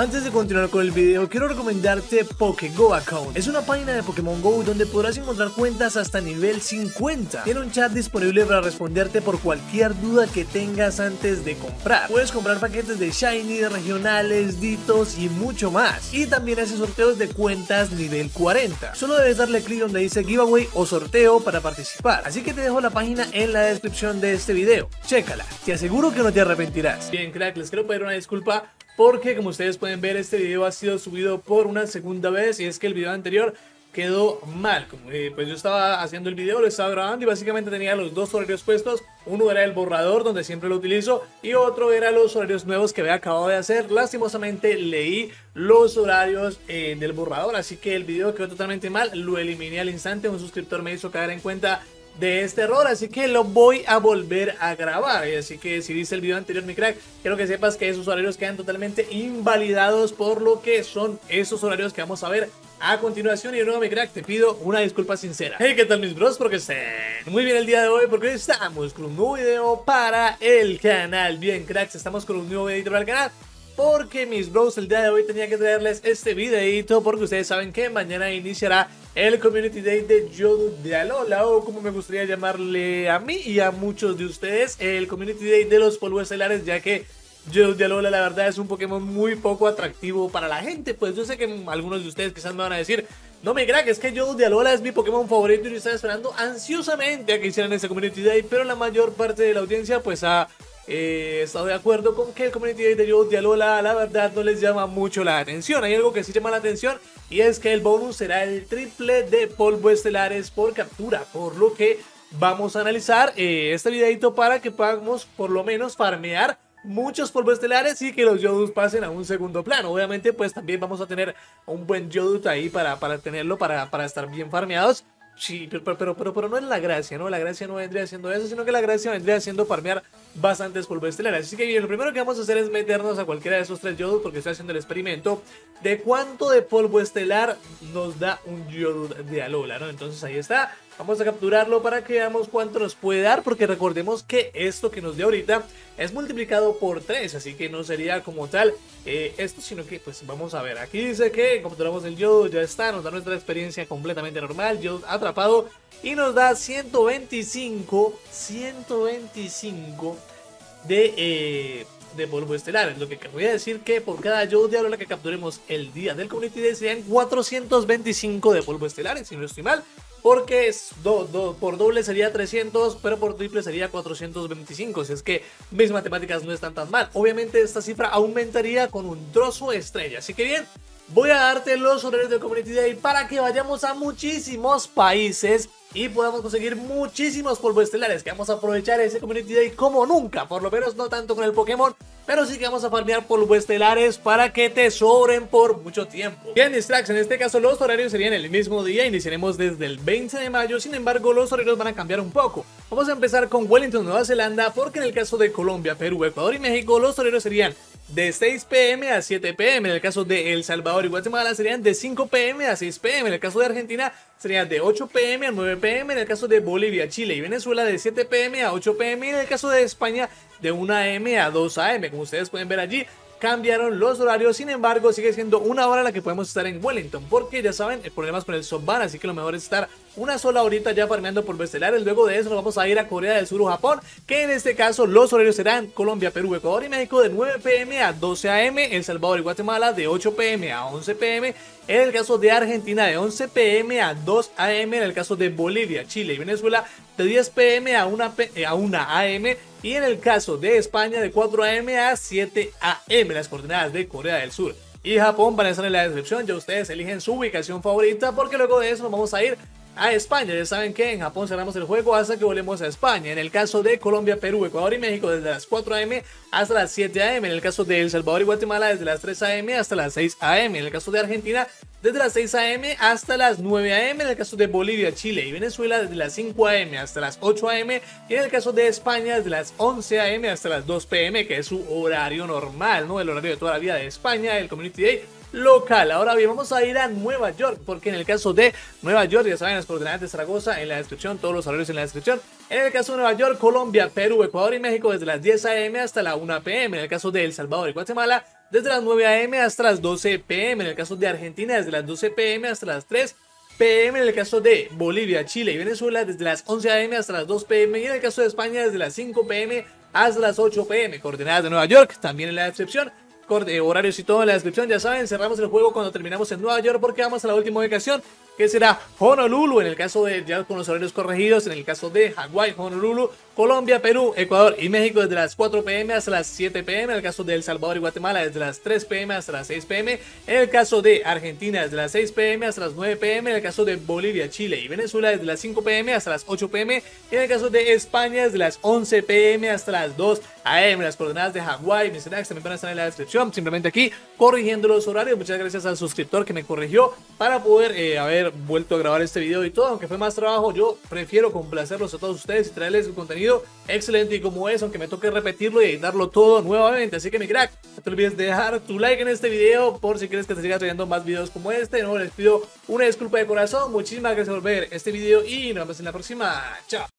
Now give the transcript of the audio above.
Antes de continuar con el video, quiero recomendarte PokéGo Account. Es una página de Pokémon GO donde podrás encontrar cuentas hasta nivel 50. Tiene un chat disponible para responderte por cualquier duda que tengas antes de comprar. Puedes comprar paquetes de Shiny, regionales, ditos y mucho más. Y también hace sorteos de cuentas nivel 40. Solo debes darle clic donde dice giveaway o sorteo para participar. Así que te dejo la página en la descripción de este video. Chécala, te aseguro que no te arrepentirás. Bien, crack, les quiero pedir una disculpa, porque como ustedes pueden ver, este video ha sido subido por una segunda vez, y es que el video anterior quedó mal. Pues yo estaba haciendo el video, lo estaba grabando, y básicamente tenía los dos horarios puestos. Uno era el borrador, donde siempre lo utilizo, y otro era los horarios nuevos que había acabado de hacer. Lastimosamente leí los horarios del borrador, así que el video quedó totalmente mal. Lo eliminé al instante, un suscriptor me hizo caer en cuenta de este error, así que lo voy a volver a grabar. Así que si viste el video anterior, mi crack, quiero que sepas que esos horarios quedan totalmente invalidados, por lo que son esos horarios que vamos a ver a continuación. Y de nuevo, mi crack, te pido una disculpa sincera. Hey, ¿qué tal, mis bros? Porque estén muy bien el día de hoy, porque estamos con un nuevo video para el canal. Bien, cracks, estamos con un nuevo video para el canal, porque, mis bros, el día de hoy tenía que traerles este videito, porque ustedes saben que mañana iniciará el Community Day de Geodude de Alola, o como me gustaría llamarle a mí y a muchos de ustedes, el Community Day de los Polvo Estelares, ya que Geodude de Alola, la verdad, es un Pokémon muy poco atractivo para la gente. Pues yo sé que algunos de ustedes quizás me van a decir: no, mi crack, es que Geodude de Alola es mi Pokémon favorito, y estaba esperando ansiosamente a que hicieran este Community Day. Pero la mayor parte de la audiencia pues ha estado de acuerdo con que el Community Day de Geodude de Alola, la verdad, no les llama mucho la atención. Hay algo que sí llama la atención, y es que el bonus será el triple de polvo estelares por captura, por lo que vamos a analizar este videito para que podamos por lo menos farmear muchos polvos estelares y que los Geodudes pasen a un segundo plano. Obviamente pues también vamos a tener un buen Geodude ahí para tenerlo, para estar bien farmeados. Sí, pero no es la gracia, ¿no? La gracia no vendría siendo eso, sino que la gracia vendría siendo farmear bastantes polvos estelares. Así que bien, lo primero que vamos a hacer es meternos a cualquiera de esos tres Geodude, porque estoy haciendo el experimento de cuánto de polvo estelar nos da un Geodude de Alola, ¿no? Entonces ahí está, vamos a capturarlo para que veamos cuánto nos puede dar, porque recordemos que esto que nos dio ahorita es multiplicado por 3, así que no sería como tal esto, sino que pues vamos a ver. Aquí dice que capturamos el Geodude, ya está, nos da nuestra experiencia completamente normal, Geodude atrapado, y nos da 125 de polvo estelar. Lo que voy a decir que por cada Geodude de Alola que capturemos el día del Community Day serían 425 de polvo estelar, si no estoy mal, porque es por doble sería 300, pero por triple sería 425, si es que mis matemáticas no están tan mal. Obviamente esta cifra aumentaría con un trozo de estrella. Así que bien, voy a darte los horarios del Community Day para que vayamos a muchísimos países y podamos conseguir muchísimos polvos estelares, que vamos a aprovechar ese Community Day como nunca. Por lo menos no tanto con el Pokémon, pero sí que vamos a farmear polvos estelares para que te sobren por mucho tiempo. Bien, mis cracks, en este caso los horarios serían el mismo día, iniciaremos desde el 20 de mayo. Sin embargo, los horarios van a cambiar un poco. Vamos a empezar con Wellington, Nueva Zelanda, porque en el caso de Colombia, Perú, Ecuador y México, los horarios serían de 6 p.m. a 7 p.m. En el caso de El Salvador y Guatemala serían de 5 p.m. a 6 p.m. En el caso de Argentina serían de 8 p.m. a 9 p.m. En el caso de Bolivia, Chile y Venezuela de 7 p.m. a 8 p.m. Y en el caso de España de 1 a.m. a 2 a.m. Como ustedes pueden ver, allí cambiaron los horarios. Sin embargo, sigue siendo una hora la que podemos estar en Wellington, porque ya saben, el problema es con el softban, así que lo mejor es estar una sola horita ya farmeando polvo estelares. Luego de eso nos vamos a ir a Corea del Sur o Japón, que en este caso los horarios serán Colombia, Perú, Ecuador y México de 9 p.m. a 12 a.m. El Salvador y Guatemala de 8 p.m. a 11 p.m. En el caso de Argentina de 11 p.m. a 2 a.m. En el caso de Bolivia, Chile y Venezuela de 10 p.m. a 1 a.m. Y en el caso de España de 4 a.m. a 7 a.m. Las coordenadas de Corea del Sur y Japón van a estar en la descripción, ya ustedes eligen su ubicación favorita, porque luego de eso nos vamos a ir a España. Ya saben que en Japón cerramos el juego hasta que volvemos a España. En el caso de Colombia, Perú, Ecuador y México desde las 4 a.m. hasta las 7 a.m. En el caso de El Salvador y Guatemala desde las 3 a.m. hasta las 6 a.m. En el caso de Argentina desde las 6 a.m. hasta las 9 a.m. En el caso de Bolivia, Chile y Venezuela desde las 5 a.m. hasta las 8 a.m. Y en el caso de España desde las 11 a.m. hasta las 2 p.m. que es su horario normal, ¿no? El horario de toda la vida de España, el Community Day local. Ahora bien, vamos a ir a Nueva York, porque en el caso de Nueva York, ya saben, las coordenadas de Zaragoza en la descripción, todos los horarios en la descripción. En el caso de Nueva York, Colombia, Perú, Ecuador y México desde las 10 a.m. hasta la 1 p.m. En el caso de El Salvador y Guatemala desde las 9 a.m. hasta las 12 p.m. En el caso de Argentina, desde las 12 p.m. hasta las 3 p.m. En el caso de Bolivia, Chile y Venezuela, desde las 11 a.m. hasta las 2 p.m. Y en el caso de España, desde las 5 p.m. hasta las 8 p.m. Coordenadas de Nueva York, también en la descripción. Horarios y todo en la descripción, ya saben, cerramos el juego cuando terminamos en Nueva York porque vamos a la última ubicación, que será Honolulu, en el caso de, ya con los horarios corregidos, en el caso de Hawái, Honolulu, Colombia, Perú, Ecuador y México desde las 4 p.m. hasta las 7 p.m., en el caso de El Salvador y Guatemala desde las 3 p.m. hasta las 6 p.m., en el caso de Argentina desde las 6 p.m. hasta las 9 p.m., en el caso de Bolivia, Chile y Venezuela desde las 5 p.m. hasta las 8 p.m., en el caso de España desde las 11 p.m. hasta las 2 a.m., las coordenadas de Hawái, mis snacks también van a estar en la descripción, simplemente aquí corrigiendo los horarios. Muchas gracias al suscriptor que me corrigió para poder haber vuelto a grabar este video y todo, aunque fue más trabajo. Yo prefiero complacerlos a todos ustedes y traerles el contenido excelente y como es, aunque me toque repetirlo y editarlo todo nuevamente. Así que mi crack, no te olvides de dejar tu like en este video por si quieres que te siga trayendo más videos como este. No, les pido una disculpa de corazón, muchísimas gracias por ver este video y nos vemos en la próxima, chao.